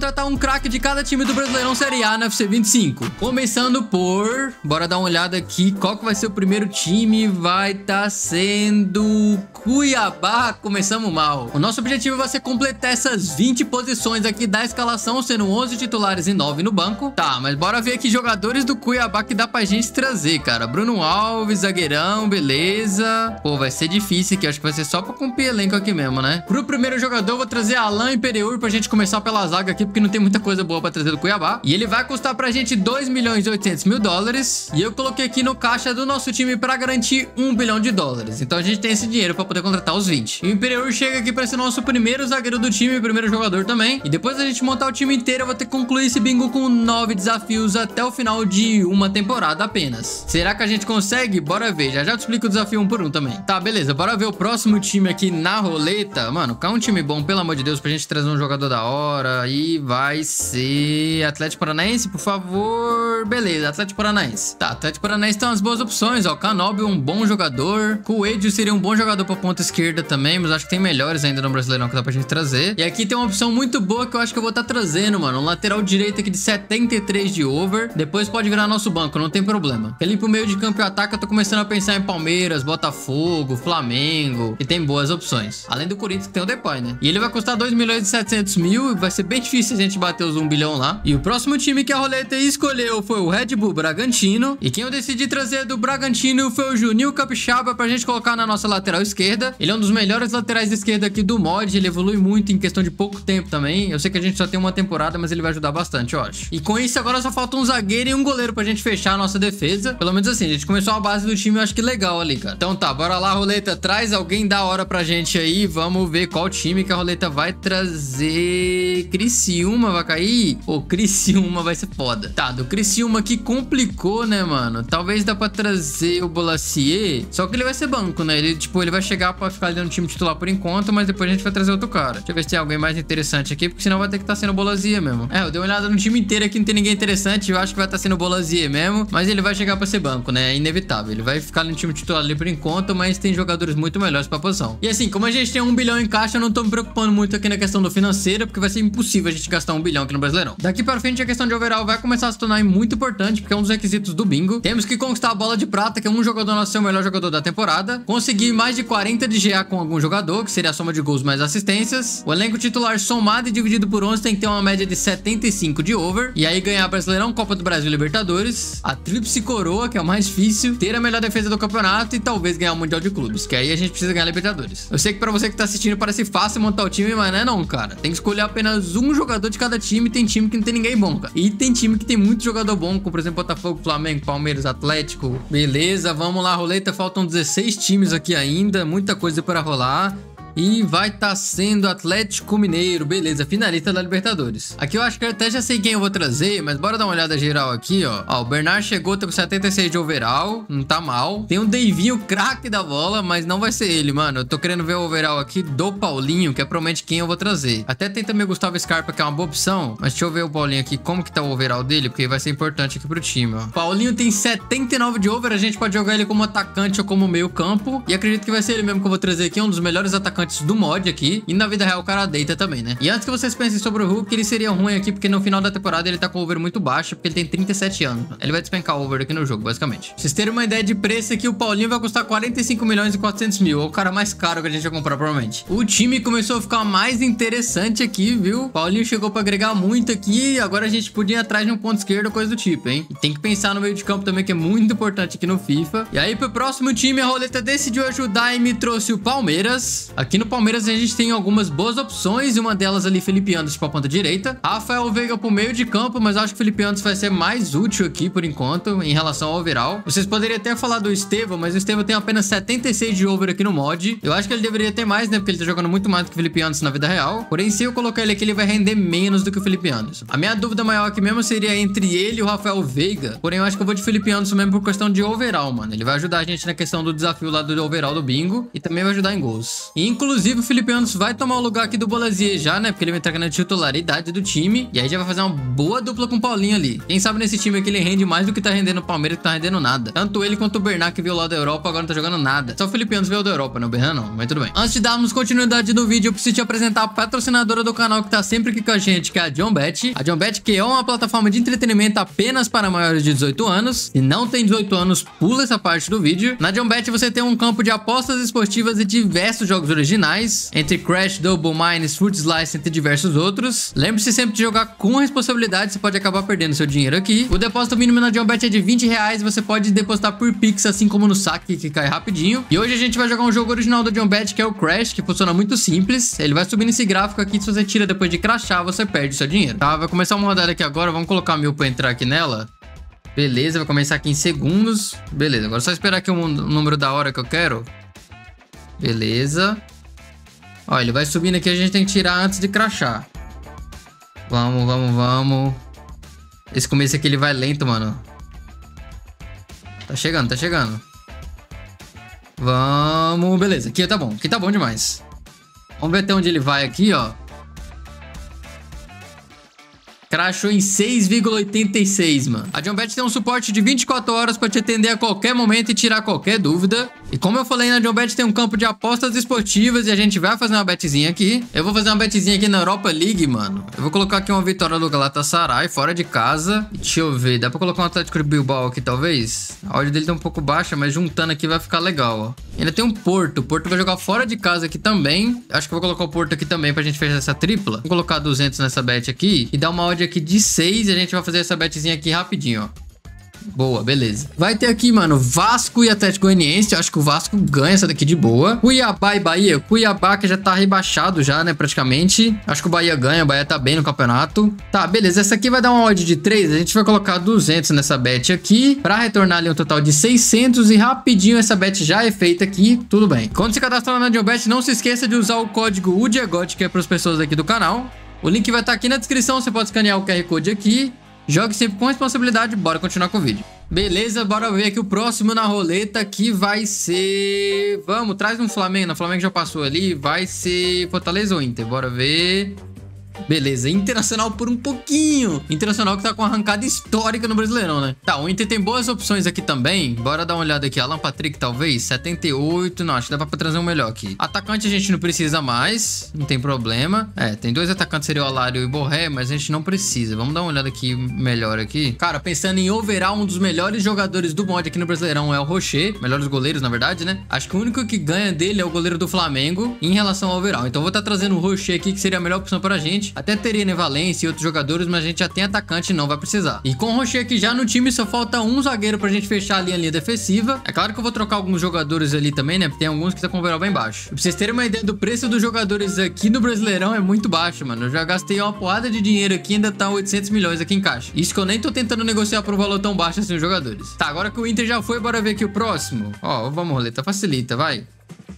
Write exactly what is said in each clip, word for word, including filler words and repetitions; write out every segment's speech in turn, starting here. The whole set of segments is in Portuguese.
contratar um craque de cada time do Brasileirão Série A na F C vinte e cinco. Começando por... Bora dar uma olhada aqui. Qual que vai ser o primeiro time? Vai estar tá sendo... Cuiabá. Começamos mal. O nosso objetivo vai ser completar essas vinte posições aqui da escalação, sendo onze titulares e nove no banco. Tá, mas bora ver aqui jogadores do Cuiabá que dá pra gente trazer, cara. Bruno Alves, zagueirão, beleza. Pô, vai ser difícil aqui. Acho que vai ser só pra cumprir elenco aqui mesmo, né? Pro primeiro jogador, eu vou trazer Alain Imperiur pra gente começar pela zaga aqui, porque não tem muita coisa boa pra trazer do Cuiabá. E ele vai custar pra gente dois milhões e oitocentos mil dólares. E eu coloquei aqui no caixa do nosso time pra garantir um bilhão de dólares. Então a gente tem esse dinheiro pra poder contratar os vinte. E o Imperiur chega aqui pra ser nosso primeiro zagueiro do time, primeiro jogador também. E depois da gente montar o time inteiro, eu vou ter que concluir esse bingo com nove desafios até o final de uma temporada apenas. Será que a gente consegue? Bora ver. Já já te explico o desafio um por um também. Tá, beleza. Bora ver o próximo time aqui na roleta. Mano, cá um time bom, pelo amor de Deus, pra gente trazer um jogador da hora. E vai ser Atlético Paranaense, por favor. Beleza, Atlético Paranaense. Tá, Atlético Paranaense tem umas boas opções, ó. Canobi, um bom jogador. Coelho seria um bom jogador pra ponta esquerda também, mas acho que tem melhores ainda no Brasileirão que dá pra gente trazer. E aqui tem uma opção muito boa que eu acho que eu vou estar tá trazendo, mano. Um lateral direito aqui de setenta e três de over. Depois pode virar nosso banco, não tem problema. Ele pro meio de campo e ataque, eu tô começando a pensar em Palmeiras, Botafogo, Flamengo, e tem boas opções. Além do Corinthians, que tem o Depay, né? E ele vai custar dois milhões e setecentos mil, vai ser bem difícil a gente bater os um bilhão lá. E o próximo time que a roleta escolheu foi o Red Bull Bragantino. E quem eu decidi trazer do Bragantino foi o Juninho Capixaba pra gente colocar na nossa lateral esquerda. Ele é um dos melhores laterais esquerda aqui do mod, ele evolui muito em questão de pouco tempo também. Eu sei que a gente só tem uma temporada, mas ele vai ajudar bastante, eu acho. E com isso, agora só falta um zagueiro e um goleiro pra gente fechar a nossa defesa. Pelo menos assim, a gente começou a base do time, eu acho que legal ali, cara. Então tá, bora lá, roleta, traz alguém da hora pra gente aí. Vamos ver qual time que a roleta vai trazer. Criciúma vai cair? Ô, Criciúma vai ser foda. Tá, do Criciúma aqui complicou, né, mano? Talvez dá pra trazer o Bolasie, só que ele vai ser banco, né? Ele, tipo, ele vai chegar pra ficar ali no time titular por enquanto, mas depois a gente vai trazer outro cara. Deixa eu ver se tem alguém mais interessante aqui, porque senão vai ter que estar sendo o Bolasie mesmo. É, eu dei uma olhada no time inteiro aqui, não tem ninguém interessante, eu acho que vai estar sendo o Bolasie mesmo, mas ele vai chegar pra ser banco, né? É inevitável. Ele vai ficar no time titular ali por enquanto, mas tem jogadores muito melhores pra posição. E assim, como a gente tem um bilhão em caixa, eu não tô me preocupando muito aqui na questão do financeiro, porque vai ser impossível a gente gastar um bilhão aqui no Brasileirão. Daqui pra frente, a questão de overall vai começar a se tornar muito importante, porque é um dos requisitos do bingo. Temos que conquistar a bola de prata, que é um jogador nosso ser o melhor jogador da temporada. Conseguir mais de quarenta de G A com algum jogador, que seria a soma de gols mais assistências. O elenco titular somado e dividido por onze tem que ter uma média de setenta e cinco de over. E aí ganhar Brasileirão, Copa do Brasil e Libertadores. A tríplice coroa, que é o mais difícil. Ter a melhor defesa do campeonato e talvez ganhar o Mundial de Clubes, que aí a gente precisa ganhar Libertadores. Eu sei que pra você que tá assistindo parece fácil montar o time, mas não é não, cara. Tem que escolher apenas um jogador de cada time. Tem time que não tem ninguém bom, cara. E tem time que tem muito jogador bom, como por exemplo Botafogo, Flamengo, Palmeiras, Atlético. Beleza, vamos lá, roleta. Faltam dezesseis times aqui ainda. Muita coisa para rolar. E vai estar sendo Atlético Mineiro, beleza, finalista da Libertadores. Aqui eu acho que eu até já sei quem eu vou trazer, mas bora dar uma olhada geral aqui, ó. Ó, o Bernard chegou, tá com setenta e seis de overall, não tá mal. Tem um Davinho, craque da bola, mas não vai ser ele, mano. Eu tô querendo ver o overall aqui do Paulinho, que é provavelmente quem eu vou trazer. Até tem também o Gustavo Scarpa, que é uma boa opção, mas deixa eu ver o Paulinho aqui, como que tá o overall dele, porque vai ser importante aqui pro time, ó. Paulinho tem setenta e nove de over, a gente pode jogar ele como atacante ou como meio campo, e acredito que vai ser ele mesmo que eu vou trazer aqui, um dos melhores atacantes antes do mod aqui, e na vida real o cara deita também, né? E antes que vocês pensem sobre o Hulk, ele seria ruim aqui, porque no final da temporada ele tá com o over muito baixo, porque ele tem trinta e sete anos. Ele vai despencar o over aqui no jogo, basicamente. Pra vocês terem uma ideia de preço aqui, o Paulinho vai custar quarenta e cinco milhões e quatrocentos mil, é o cara mais caro que a gente vai comprar, provavelmente. O time começou a ficar mais interessante aqui, viu? Paulinho chegou pra agregar muito aqui, agora a gente podia ir atrás de um ponto esquerdo, coisa do tipo, hein? E tem que pensar no meio de campo também, que é muito importante aqui no FIFA. E aí, pro próximo time, a roleta decidiu ajudar e me trouxe o Palmeiras. Aqui no Palmeiras a gente tem algumas boas opções, e uma delas ali, Felipe Anderson pra ponta direita. Raphael Veiga pro meio de campo, mas acho que o Felipe Anderson vai ser mais útil aqui por enquanto, em relação ao overall. Vocês poderiam até falar do Estevão, mas o Estevão tem apenas setenta e seis de over aqui no mod. Eu acho que ele deveria ter mais, né, porque ele tá jogando muito mais do que o Felipe Anderson na vida real. Porém, se eu colocar ele aqui, ele vai render menos do que o Felipe Anderson. A minha dúvida maior aqui mesmo seria entre ele e o Raphael Veiga. Porém, eu acho que eu vou de Felipe Anderson mesmo por questão de overall, mano. Ele vai ajudar a gente na questão do desafio lá do overall do bingo, e também vai ajudar em gols. E Inclusive, o Felipe Anderson vai tomar o lugar aqui do Bolasie já, né? Porque ele vai entrar na titularidade do time. E aí já vai fazer uma boa dupla com o Paulinho ali. Quem sabe nesse time aqui ele rende mais do que tá rendendo o Palmeiras, que tá rendendo nada. Tanto ele quanto o Bernard, que veio lá da Europa, agora não tá jogando nada. Só o Felipe Anderson veio da Europa, né? O Bernard não, mas tudo bem. Antes de darmos continuidade no vídeo, eu preciso te apresentar a patrocinadora do canal que tá sempre aqui com a gente, que é a John Bet. A John Bet, que é uma plataforma de entretenimento apenas para maiores de dezoito anos. Se não tem dezoito anos, pula essa parte do vídeo. Na John Bet você tem um campo de apostas esportivas e diversos jogos originais, entre Crash, Double Mines, Fruit Slice, entre diversos outros. Lembre-se sempre de jogar com responsabilidade, você pode acabar perdendo seu dinheiro aqui. O depósito mínimo na John Bet é de vinte reais, você pode depositar por Pix, assim como no saque, que cai rapidinho. E hoje a gente vai jogar um jogo original da John Bet, que é o Crash, que funciona muito simples. Ele vai subir nesse gráfico aqui, se você tira depois de crashar, você perde seu dinheiro, tá? Vai começar uma rodada aqui agora, vamos colocar mil pra entrar aqui nela. Beleza, vai começar aqui em segundos. Beleza, agora é só esperar aqui o número da hora que eu quero. Beleza. Ó, ele vai subindo aqui, a gente tem que tirar antes de crashar. Vamos, vamos, vamos. Esse começo aqui ele vai lento, mano. Tá chegando, tá chegando. Vamos, beleza. Aqui tá bom, aqui tá bom demais. Vamos ver até onde ele vai aqui, ó. Crashou em seis vírgula oitenta e seis, mano. A John Bet tem um suporte de vinte e quatro horas para te atender a qualquer momento e tirar qualquer dúvida. E como eu falei, na John Bet tem um campo de apostas esportivas e a gente vai fazer uma betezinha aqui. Eu vou fazer uma betezinha aqui na Europa League, mano. Eu vou colocar aqui uma vitória do Galatasaray fora de casa. Deixa eu ver, dá para colocar um Atlético de Bilbao aqui, talvez? A odd dele tá um pouco baixa, mas juntando aqui vai ficar legal, ó. Ainda tem um Porto. O Porto vai jogar fora de casa aqui também. Acho que eu vou colocar o Porto aqui também pra gente fechar essa tripla. Vou colocar duzentos nessa bet aqui e dar uma odd aqui de seis e a gente vai fazer essa betezinha aqui rapidinho, ó. Boa, beleza. Vai ter aqui, mano, Vasco e Atlético Goianiense. Eu acho que o Vasco ganha essa daqui de boa. Cuiabá e Bahia. Cuiabá que já tá rebaixado já, né, praticamente. Acho que o Bahia ganha. O Bahia tá bem no campeonato. Tá, beleza. Essa aqui vai dar uma odd de três. A gente vai colocar duzentos nessa bet aqui pra retornar ali um total de seiscentos. E rapidinho essa bet já é feita aqui. Tudo bem. Quando se cadastrar na John Bet, não se esqueça de usar o código UDIAGOT, que é pras pessoas aqui do canal. O link vai estar aqui na descrição. Você pode escanear o Q R Code aqui. Jogue sempre com responsabilidade, bora continuar com o vídeo. Beleza, bora ver aqui o próximo na roleta, que vai ser... Vamos, traz um Flamengo, o Flamengo já passou ali, vai ser Fortaleza ou Inter, bora ver... Beleza, Internacional por um pouquinho. Internacional que tá com uma arrancada histórica no Brasileirão, né? Tá, o Inter tem boas opções aqui também. Bora dar uma olhada aqui. Alan Patrick, talvez. setenta e oito. Não, acho que dá pra trazer um melhor aqui. Atacante a gente não precisa mais. Não tem problema. É, tem dois atacantes, seria o Alário e o Borré, mas a gente não precisa. Vamos dar uma olhada aqui melhor aqui. Cara, pensando em overall, um dos melhores jogadores do mod aqui no Brasileirão é o Rochet. Melhores goleiros, na verdade, né? Acho que o único que ganha dele é o goleiro do Flamengo em relação ao overall. Então eu vou estar trazendo o Rochet aqui, que seria a melhor opção pra gente. Até teria, né, Valência e outros jogadores, mas a gente já tem atacante e não vai precisar. E com o Rochet aqui já no time, só falta um zagueiro pra gente fechar ali a linha defensiva. É claro que eu vou trocar alguns jogadores ali também, né? Porque tem alguns que tá com o overall bem baixo. Pra vocês terem uma ideia do preço dos jogadores aqui no Brasileirão, é muito baixo, mano. Eu já gastei uma porrada de dinheiro aqui, ainda tá oitocentos milhões aqui em caixa. Isso que eu nem tô tentando negociar por um valor tão baixo assim os jogadores. Tá, agora que o Inter já foi, bora ver aqui o próximo. Ó, vamos, roleta, facilita, vai.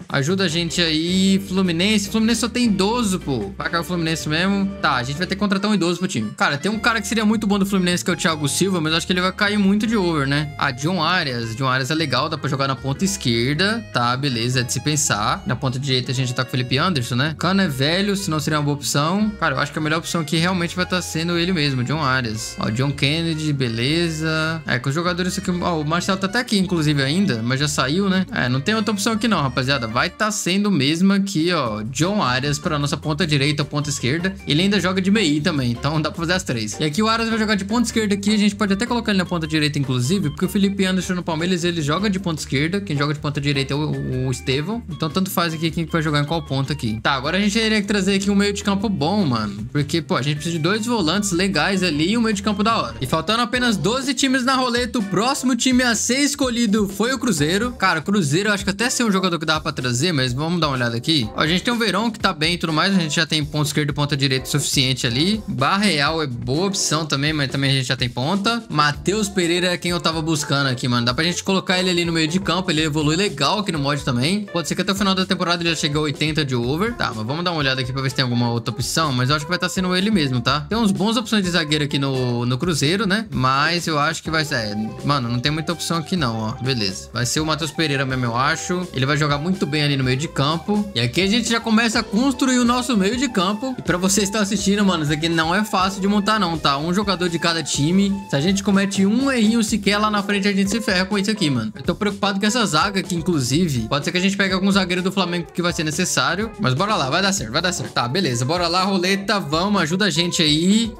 Ajuda a gente aí, Fluminense. Fluminense só tem idoso, pô. Vai cair o Fluminense mesmo. Tá, a gente vai ter que contratar um idoso pro time. Cara, tem um cara que seria muito bom do Fluminense, que é o Thiago Silva, mas acho que ele vai cair muito de over, né? Ah, Jhon Arias. Jhon Arias é legal, dá pra jogar na ponta esquerda. Tá, beleza, é de se pensar. Na ponta direita a gente tá com o Felipe Anderson, né? Cano é velho, senão seria uma boa opção. Cara, eu acho que a melhor opção aqui realmente vai estar sendo ele mesmo, Jhon Arias. Ó, John Kennedy, beleza. É, com os jogadores aqui... Ó, o Marcelo tá até aqui, inclusive, ainda, mas já saiu, né? É, não tem outra opção aqui não, rapaziada. Vai estar tá sendo mesmo aqui, ó, Jhon Arias pra nossa ponta direita, ponta esquerda. Ele ainda joga de meio também, então dá pra fazer as três. E aqui o Arias vai jogar de ponta esquerda aqui. A gente pode até colocar ele na ponta direita, inclusive, porque o Felipe Anderson no Palmeiras, ele joga de ponta esquerda. Quem joga de ponta direita é o, o Estevão. Então tanto faz aqui quem vai jogar em qual ponta aqui. Tá, agora a gente teria que trazer aqui um meio de campo bom, mano. Porque, pô, a gente precisa de dois volantes legais ali e um meio de campo da hora. E faltando apenas doze times na roleta, o próximo time a ser escolhido foi o Cruzeiro. Cara, o Cruzeiro, eu acho que até ser um jogador que dá pra trazer, mas vamos dar uma olhada aqui. Ó, a gente tem o Verón, que tá bem e tudo mais. A gente já tem ponta esquerda e ponta direita suficiente ali. Barreal é boa opção também, mas também a gente já tem ponta. Matheus Pereira é quem eu tava buscando aqui, mano. Dá pra gente colocar ele ali no meio de campo. Ele evolui legal aqui no mod também. Pode ser que até o final da temporada ele já chegue a oitenta de over. Tá, mas vamos dar uma olhada aqui pra ver se tem alguma outra opção. Mas eu acho que vai estar sendo ele mesmo, tá? Tem uns bons opções de zagueiro aqui no, no Cruzeiro, né? Mas eu acho que vai ser... É, mano, não tem muita opção aqui não, ó. Beleza. Vai ser o Matheus Pereira mesmo, eu acho. Ele vai jogar muito bem também ali no meio de campo. E aqui a gente já começa a construir o nosso meio de campo. E pra vocês que estão assistindo, mano, isso aqui não é fácil de montar não, tá? Um jogador de cada time. Se a gente comete um errinho sequer lá na frente, a gente se ferra com isso aqui, mano. Eu tô preocupado com essa zaga aqui, inclusive. Pode ser que a gente pegue algum zagueiro do Flamengo que vai ser necessário. Mas bora lá, vai dar certo, vai dar certo. Tá, beleza, bora lá, roleta, vamos, ajuda a gente aí.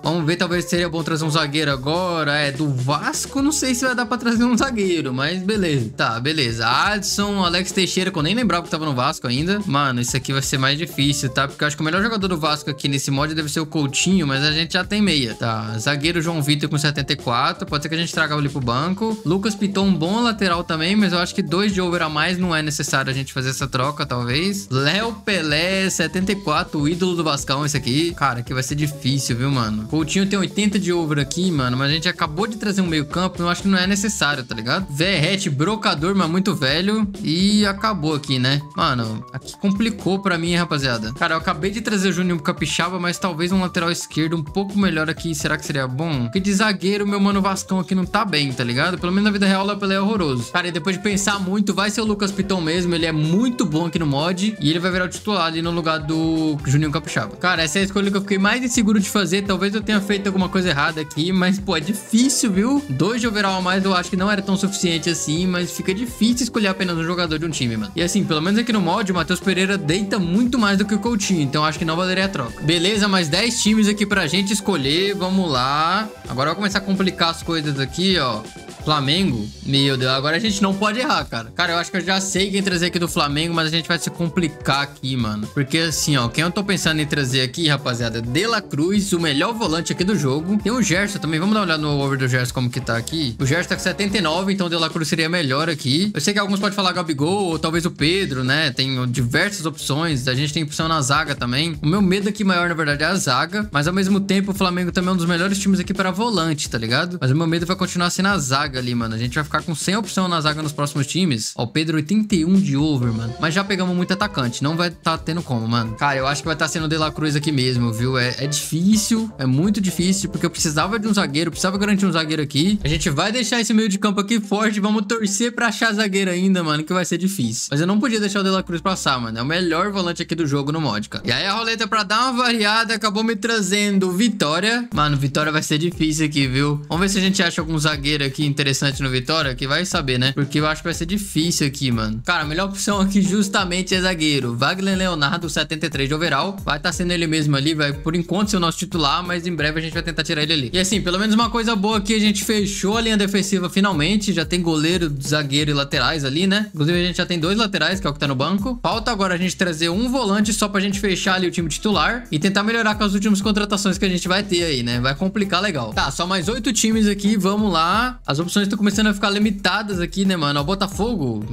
Vamos ver, talvez seria bom trazer um zagueiro agora. É, do Vasco, não sei se vai dar pra trazer um zagueiro, mas beleza. Tá, beleza. Adson, Alex Teixeira, que eu nem lembrava que tava no Vasco ainda. Mano, isso aqui vai ser mais difícil, tá? Porque eu acho que o melhor jogador do Vasco aqui nesse mod deve ser o Coutinho, mas a gente já tem meia, tá? Zagueiro João Vitor com setenta e quatro, pode ser que a gente traga ele pro banco. Lucas Piton, um bom lateral também, mas eu acho que dois de over a mais não é necessário a gente fazer essa troca, talvez. Léo Pelé, setenta e quatro, o ídolo do Vascão, esse aqui. Cara, aqui vai ser difícil, viu, mano? Coutinho tem oitenta de over aqui, mano. Mas a gente acabou de trazer um meio campo, eu acho que não é necessário, tá ligado? Verrete, brocador, mas muito velho. E acabou aqui, né? Mano, aqui complicou pra mim, rapaziada. Cara, eu acabei de trazer o Juninho Capixaba, mas talvez um lateral esquerdo um pouco melhor aqui. Será que seria bom? Porque de zagueiro, meu mano Vascão aqui não tá bem, tá ligado? Pelo menos na vida real, o Pelé é horroroso. Cara, e depois de pensar muito, vai ser o Lucas Piton mesmo. Ele é muito bom aqui no mod. E ele vai virar o titular ali no lugar do Juninho Capixaba. Cara, essa é a escolha que eu fiquei mais inseguro de fazer. Talvez eu tenha feito alguma coisa errada aqui, mas, pô, é difícil, viu? Dois de overall a mais eu acho que não era tão suficiente assim, mas fica difícil escolher apenas um jogador de um time, mano. E assim, pelo menos aqui no mod, o Matheus Pereira deita muito mais do que o Coutinho, então acho que não valeria a troca. Beleza, mais dez times aqui pra gente escolher, vamos lá. Agora vai começar a complicar as coisas aqui, ó. Flamengo, meu Deus, agora a gente não pode errar, cara. Cara, eu acho que eu já sei quem trazer aqui do Flamengo, mas a gente vai se complicar aqui, mano. Porque assim, ó, quem eu tô pensando em trazer aqui, rapaziada, De La Cruz, o melhor volante aqui do jogo. Tem o Gerson também, vamos dar uma olhada no over do Gerson, como que tá aqui. O Gerson tá com setenta e nove, então o De La Cruz seria melhor aqui. Eu sei que alguns podem falar Gabigol, ou talvez o Pedro, né? Tem diversas opções, a gente tem opção na zaga também. O meu medo aqui maior, na verdade, é a zaga, mas ao mesmo tempo o Flamengo também é um dos melhores times aqui pra volante, tá ligado? Mas o meu medo vai continuar sendo a zaga ali, mano. A gente vai ficar com sem opção na zaga nos próximos times. Ó, o Pedro oitenta e um de over, mano. Mas já pegamos muito atacante. Não vai tá tendo como, mano. Cara, eu acho que vai tá sendo o De La Cruz aqui mesmo, viu? É, é difícil. É muito difícil, porque eu precisava de um zagueiro. Precisava garantir um zagueiro aqui. A gente vai deixar esse meio de campo aqui forte. Vamos torcer pra achar zagueiro ainda, mano, que vai ser difícil. Mas eu não podia deixar o De La Cruz passar, mano. É o melhor volante aqui do jogo no mod, cara. E aí a roleta pra dar uma variada acabou me trazendo Vitória. Mano, Vitória vai ser difícil aqui, viu? Vamos ver se a gente acha algum zagueiro aqui interessante no Vitória, que vai saber, né? Porque eu acho que vai ser difícil aqui, mano. Cara, a melhor opção aqui justamente é zagueiro. Wagner Leonardo, setenta e três de overall. Vai estar sendo ele mesmo ali, vai por enquanto ser o nosso titular, mas em breve a gente vai tentar tirar ele ali. E assim, pelo menos uma coisa boa aqui, a gente fechou a linha defensiva finalmente. Já tem goleiro, zagueiro e laterais ali, né? Inclusive a gente já tem dois laterais, que é o que tá no banco. Falta agora a gente trazer um volante só pra gente fechar ali o time titular e tentar melhorar com as últimas contratações que a gente vai ter aí, né? Vai complicar legal. Tá, só mais oito times aqui, vamos lá. As As opções estão começando a ficar limitadas aqui, né, mano? Ó, Botafogo.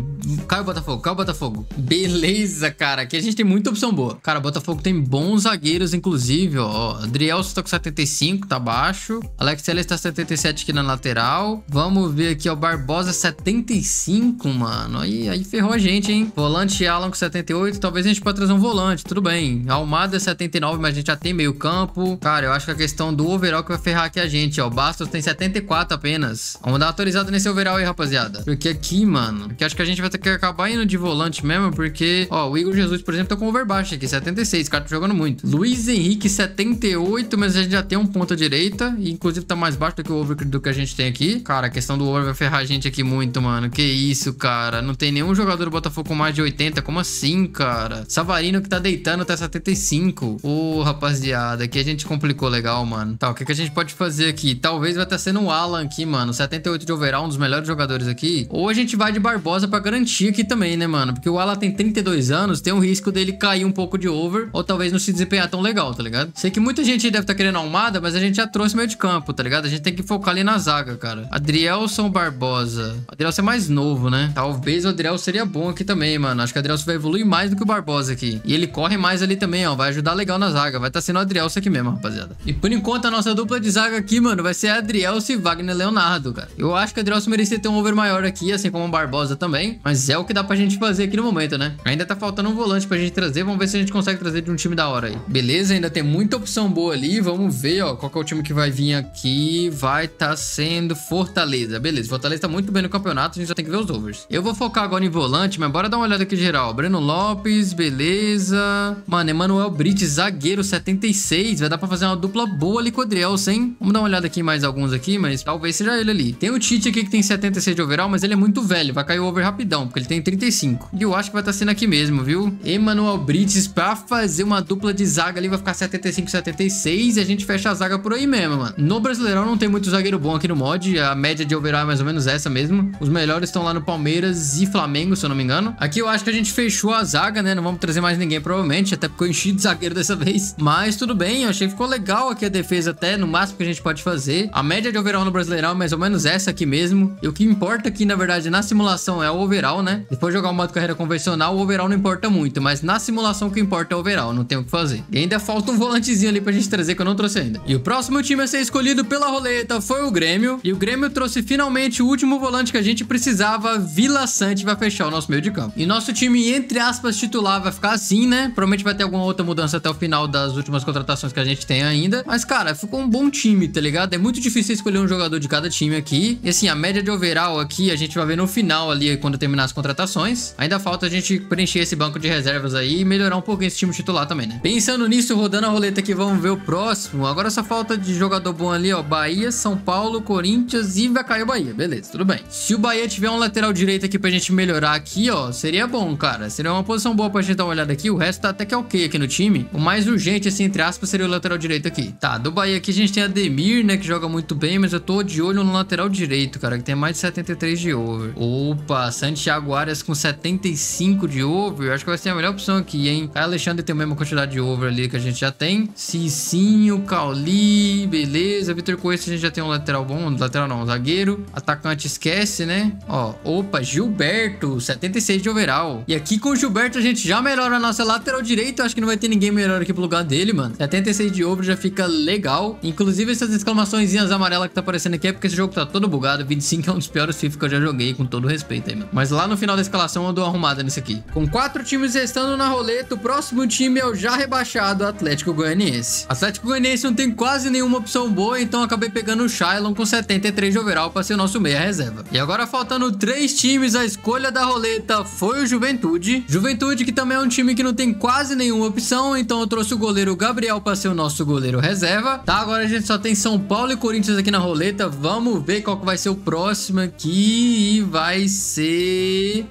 Cai o Botafogo, cai o Botafogo. Beleza, cara. Aqui a gente tem muita opção boa. Cara, o Botafogo tem bons zagueiros, inclusive, ó. Adryelson tá com setenta e cinco, tá baixo. Alex Telles tá setenta e sete aqui na lateral. Vamos ver aqui, ó. Barbosa, setenta e cinco, mano. Aí, aí ferrou a gente, hein? Volante Alan com setenta e oito. Talvez a gente possa trazer um volante, tudo bem. Almada, setenta e nove, mas a gente já tem meio campo. Cara, eu acho que a questão do overall que vai ferrar aqui a gente, ó. Bastos tem setenta e quatro apenas. Vamos dar autorizado nesse overall aí, rapaziada. Porque aqui, mano, que acho que a gente vai ter que acabar indo de volante mesmo, porque, ó, o Igor Jesus, por exemplo, tá com over baixo aqui, setenta e seis, cara, tá jogando muito. Luiz Henrique, setenta e oito, mas a gente já tem um ponto à direita, e inclusive tá mais baixo do que o over do que a gente tem aqui. Cara, a questão do over vai ferrar a gente aqui muito, mano. Que isso, cara. Não tem nenhum jogador do Botafogo com mais de oitenta, como assim, cara? Savarino que tá deitando tá setenta e cinco. Ô, rapaziada, aqui a gente complicou legal, mano. Tá, o que, que a gente pode fazer aqui? Talvez vai estar sendo o Alan aqui, mano, setenta e cinco. setenta e oito de overall, um dos melhores jogadores aqui. Ou a gente vai de Barbosa pra garantir aqui também, né, mano? Porque o Ala tem trinta e dois anos, tem um risco dele cair um pouco de over, ou talvez não se desempenhar tão legal, tá ligado? Sei que muita gente deve estar querendo Almada, mas a gente já trouxe meio de campo, tá ligado? A gente tem que focar ali na zaga, cara. Adryelson, Barbosa. O Adryelson é mais novo, né? Talvez o Adryelson seria bom aqui também, mano. Acho que o Adryelson vai evoluir mais do que o Barbosa aqui. E ele corre mais ali também, ó. Vai ajudar legal na zaga. Vai estar sendo o Adryelson aqui mesmo, rapaziada. E por enquanto a nossa dupla de zaga aqui, mano, vai ser Adryelson e Wagner Leonardo, cara. Eu Eu acho que o Adryelson merecia ter um over maior aqui, assim como o Barbosa também. Mas é o que dá pra gente fazer aqui no momento, né? Ainda tá faltando um volante pra gente trazer. Vamos ver se a gente consegue trazer de um time da hora aí. Beleza, ainda tem muita opção boa ali. Vamos ver, ó, qual que é o time que vai vir aqui. Vai tá sendo Fortaleza. Beleza, Fortaleza tá muito bem no campeonato. A gente só tem que ver os overs. Eu vou focar agora em volante, mas bora dar uma olhada aqui geral. Breno Lopes, beleza. Mano, Emanuel Brite, zagueiro, setenta e seis. Vai dar pra fazer uma dupla boa ali com o Adryelson, hein? Vamos dar uma olhada aqui em mais alguns aqui, mas talvez seja ele ali. Tem o Tite aqui que tem setenta e seis de overall, mas ele é muito velho. Vai cair o over rapidão, porque ele tem trinta e cinco. E eu acho que vai estar sendo aqui mesmo, viu? Emanuel Brites pra fazer uma dupla de zaga ali vai ficar setenta e cinco, setenta e seis. E a gente fecha a zaga por aí mesmo, mano. No Brasileirão não tem muito zagueiro bom aqui no mod. A média de overall é mais ou menos essa mesmo. Os melhores estão lá no Palmeiras e Flamengo, se eu não me engano. Aqui eu acho que a gente fechou a zaga, né? Não vamos trazer mais ninguém, provavelmente. Até porque eu enchi de zagueiro dessa vez. Mas tudo bem, eu achei que ficou legal aqui a defesa até. No máximo que a gente pode fazer. A média de overall no Brasileirão é mais ou menos essa aqui mesmo. E o que importa aqui, na verdade, na simulação é o overall, né? Depois de jogar o modo carreira convencional, o overall não importa muito, mas na simulação o que importa é o overall, não tem o que fazer. E ainda falta um volantezinho ali pra gente trazer, que eu não trouxe ainda. E o próximo time a ser escolhido pela roleta foi o Grêmio, e o Grêmio trouxe finalmente o último volante que a gente precisava. Vila Sante vai fechar o nosso meio de campo. E nosso time, entre aspas, titular vai ficar assim, né? Provavelmente vai ter alguma outra mudança até o final das últimas contratações que a gente tem ainda, mas cara, ficou um bom time, tá ligado? É muito difícil escolher um jogador de cada time aqui, e assim, a média de overall aqui a gente vai ver no final ali, quando terminar as contratações. Ainda falta a gente preencher esse banco de reservas aí e melhorar um pouquinho esse time titular também, né? Pensando nisso, rodando a roleta aqui, vamos ver o próximo. Agora só falta de jogador bom ali, ó, Bahia, São Paulo, Corinthians e vai cair o Bahia, beleza, tudo bem. Se o Bahia tiver um lateral direito aqui pra gente melhorar aqui, ó, seria bom, cara, seria uma posição boa pra gente dar uma olhada aqui. O resto tá até que é ok aqui no time. O mais urgente, assim, entre aspas, seria o lateral direito aqui. Tá, do Bahia aqui a gente tem Ademir, né, que joga muito bem, mas eu tô de olho no lateral direito, cara, que tem mais de setenta e três de over. Opa, Santiago Arias com setenta e cinco de over, eu acho que vai ser a melhor opção aqui, hein? Caio Alexandre tem a mesma quantidade de over ali que a gente já tem. Cicinho, Cauli, beleza. Vitor Coelho, a gente já tem um lateral bom, lateral não, um zagueiro. Atacante esquece, né? Ó, opa, Gilberto, setenta e seis de overall. E aqui com o Gilberto a gente já melhora a nossa lateral direita, acho que não vai ter ninguém melhor aqui pro lugar dele, mano. setenta e seis de over já fica legal. Inclusive essas exclamaçõezinhas amarelas que tá aparecendo aqui é porque esse jogo tá todo bugado. vinte e cinco é um dos piores FIFA que eu já joguei, com todo respeito aí, mano. Mas lá no final da escalação eu dou uma arrumada nisso aqui. Com quatro times restando na roleta, o próximo time é o já rebaixado Atlético Goianiense. Atlético Goianiense não tem quase nenhuma opção boa, então eu acabei pegando o Shailon com setenta e três de overall pra ser o nosso meia reserva. E agora faltando três times, a escolha da roleta foi o Juventude. Juventude que também é um time que não tem quase nenhuma opção, então eu trouxe o goleiro Gabriel pra ser o nosso goleiro reserva. Tá, agora a gente só tem São Paulo e Corinthians aqui na roleta. Vamos ver qual que vai ser o próximo aqui. E vai ser...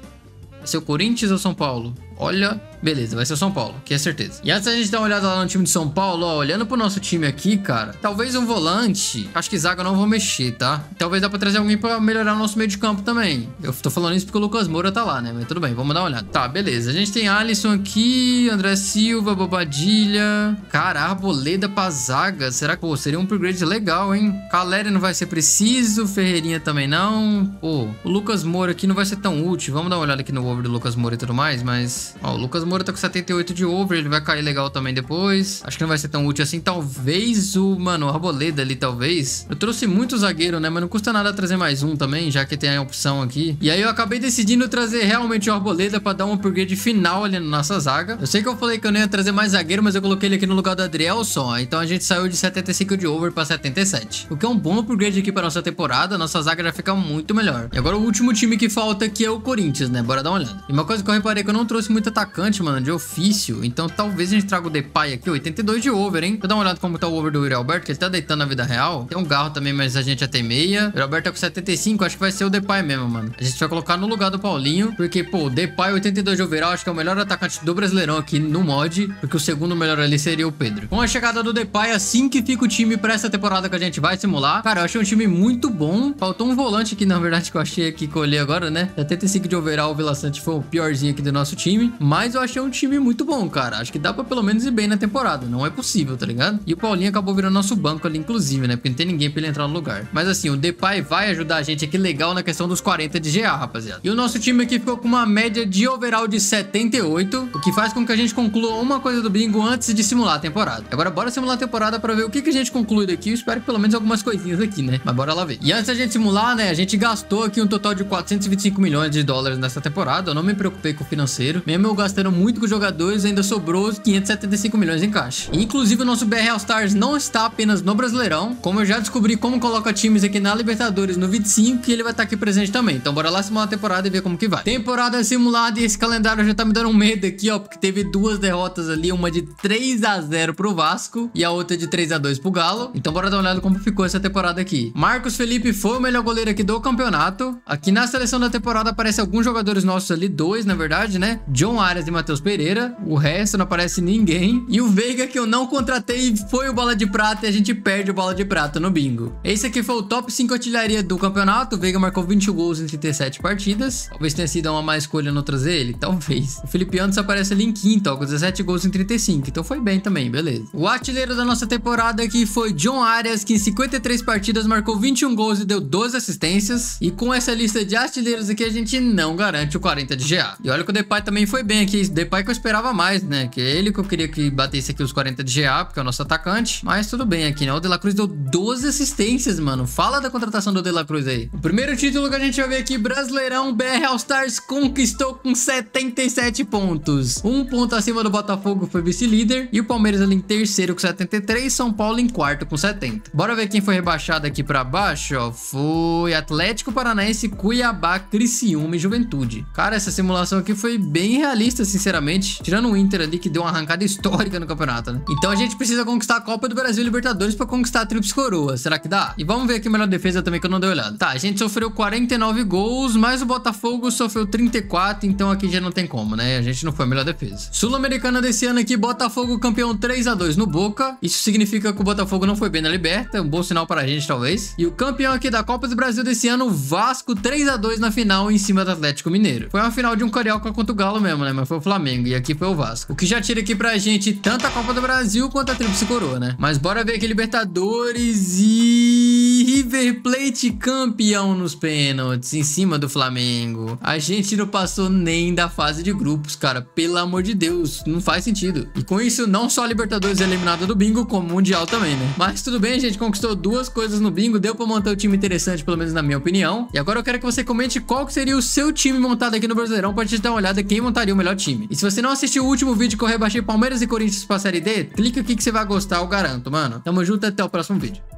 vai ser o Corinthians ou São Paulo? Olha... beleza, vai ser o São Paulo, que é certeza. E antes da gente dar uma olhada lá no time de São Paulo, ó, olhando pro nosso time aqui, cara, talvez um volante, acho que zaga eu não vou mexer, tá? Talvez dá pra trazer alguém pra melhorar o nosso meio de campo também. Eu tô falando isso porque o Lucas Moura tá lá, né? Mas tudo bem, vamos dar uma olhada. Tá, beleza. A gente tem Alisson aqui, André Silva, Bobadilha. Cara, Arboleda pra zaga. Será que, pô, seria um upgrade legal, hein? Caleri não vai ser preciso, Ferreirinha também não. Pô, o Lucas Moura aqui não vai ser tão útil. Vamos dar uma olhada aqui no over do Lucas Moura e tudo mais, mas... ó, o Lucas Moura tá com setenta e oito de over, ele vai cair legal também depois. Acho que não vai ser tão útil assim. Talvez o, mano, o Arboleda ali, talvez. Eu trouxe muito zagueiro, né? Mas não custa nada trazer mais um também, já que tem a opção aqui. E aí eu acabei decidindo trazer realmente o Arboleda pra dar um upgrade final ali na nossa zaga. Eu sei que eu falei que eu não ia trazer mais zagueiro, mas eu coloquei ele aqui no lugar do Adryelson. Então a gente saiu de setenta e cinco de over pra setenta e sete. O que é um bom upgrade aqui pra nossa temporada. Nossa zaga já fica muito melhor. E agora o último time que falta aqui é o Corinthians, né? Bora dar uma olhada. E uma coisa que eu reparei que eu não trouxe muito atacante, mano, de ofício, então talvez a gente traga o Depay aqui, oitenta e dois de over, hein? Vou dar uma olhada como tá o over do Yuri Alberto, que ele tá deitando na vida real. Tem um Garro também, mas a gente já tem meia. O Yuri Alberto tá com setenta e cinco, acho que vai ser o Depay mesmo, mano. A gente vai colocar no lugar do Paulinho, porque, pô, o Depay oitenta e dois de overall, acho que é o melhor atacante do Brasileirão aqui no mod, porque o segundo melhor ali seria o Pedro. Com a chegada do Depay, assim que fica o time pra essa temporada que a gente vai simular. Cara, eu achei um time muito bom. Faltou um volante aqui, na verdade, que eu achei aqui, que eu olhei agora, né? setenta e cinco de overall, o Vila Sante foi o piorzinho aqui do nosso time, mas eu achei Oeste é um time muito bom, cara. Acho que dá pra pelo menos ir bem na temporada. Não é possível, tá ligado? E o Paulinho acabou virando nosso banco ali, inclusive, né? Porque não tem ninguém pra ele entrar no lugar. Mas assim, o Depay vai ajudar a gente aqui legal na questão dos quarenta de G A, rapaziada. E o nosso time aqui ficou com uma média de overall de setenta e oito, o que faz com que a gente conclua uma coisa do bingo antes de simular a temporada. Agora bora simular a temporada pra ver o que, que a gente conclui daqui. Eu espero que pelo menos algumas coisinhas aqui, né? Mas bora lá ver. E antes da gente simular, né? A gente gastou aqui um total de quatrocentos e vinte e cinco milhões de dólares nessa temporada. Eu não me preocupei com o financeiro. Mesmo eu gastando muito com os jogadores, ainda sobrou os quinhentos e setenta e cinco milhões em caixa. E, inclusive, o nosso B R All Stars não está apenas no Brasileirão. Como eu já descobri como coloca times aqui na Libertadores no vinte e cinco, ele vai estar aqui presente também. Então bora lá simular a temporada e ver como que vai. Temporada simulada e esse calendário já tá me dando um medo aqui, ó, porque teve duas derrotas ali, uma de três a zero pro Vasco e a outra de três a dois pro Galo. Então bora dar uma olhada como ficou essa temporada aqui. Marcos Felipe foi o melhor goleiro aqui do campeonato. Aqui na seleção da temporada aparece alguns jogadores nossos ali, dois na verdade, né? Jhon Arias e Matheus Pereira. O resto não aparece ninguém. E o Veiga que eu não contratei foi o Bola de Prata e a gente perde o Bola de Prata no bingo. Esse aqui foi o top cinco artilharia do campeonato. O Veiga marcou vinte gols em trinta e sete partidas. Talvez tenha sido uma má escolha não trazer ele, talvez. O Felipe Anderson aparece ali em quinto, ó, com dezessete gols em trinta e cinco. Então foi bem também, beleza. O artilheiro da nossa temporada aqui foi Jhon Arias, que em cinquenta e três partidas marcou vinte e um gols e deu doze assistências. E com essa lista de artilheiros aqui, a gente não garante o quarenta de G A. E olha que o Depay também foi bem aqui. Depay que eu esperava mais, né? Que é ele que eu queria que batesse aqui os quarenta de G A, porque é o nosso atacante. Mas tudo bem aqui, né? O De La Cruz deu doze assistências, mano. Fala da contratação do De La Cruz aí. O primeiro título que a gente vai ver aqui, Brasileirão, B R All Stars conquistou com setenta e sete pontos. Um ponto acima do Botafogo, foi vice-líder. E o Palmeiras ali em terceiro com setenta e três, São Paulo em quarto com setenta. Bora ver quem foi rebaixado aqui pra baixo, ó. Foi Atlético Paranaense, Cuiabá, Criciúma e Juventude. Cara, essa simulação aqui foi bem realista, sinceramente. Tirando o Inter ali, que deu uma arrancada histórica no campeonato, né? Então a gente precisa conquistar a Copa do Brasil e Libertadores pra conquistar a Tríplice Coroa. Será que dá? E vamos ver aqui a melhor defesa também, que eu não dei olhada. Tá, a gente sofreu quarenta e nove gols, mas o Botafogo sofreu trinta e quatro, então aqui já não tem como, né? A gente não foi a melhor defesa. Sul-Americana desse ano aqui, Botafogo campeão três a dois no Boca. Isso significa que o Botafogo não foi bem na Liberta, um bom sinal pra gente, talvez. E o campeão aqui da Copa do Brasil desse ano, Vasco, três a dois na final em cima do Atlético Mineiro. Foi uma final de um carioca contra o Galo mesmo, né? Mas foi o Flamengo e aqui foi o Vasco. O que já tira aqui pra gente tanto a Copa do Brasil quanto a Tríplice Coroa, né? Mas bora ver aqui Libertadores e River Plate campeão nos pênaltis em cima do Flamengo. A gente não passou nem da fase de grupos, cara. Pelo amor de Deus, não faz sentido. E com isso, não só a Libertadores é eliminada do bingo, como o Mundial também, né? Mas tudo bem, a gente conquistou duas coisas no bingo, deu pra montar um time interessante, pelo menos na minha opinião. E agora eu quero que você comente qual que seria o seu time montado aqui no Brasileirão, pra gente dar uma olhada quem montaria o melhor time. E se você não assistiu o último vídeo que eu rebaixei Palmeiras e Corinthians pra Série D, clica aqui que você vai gostar, eu garanto, mano. Tamo junto, até o próximo vídeo.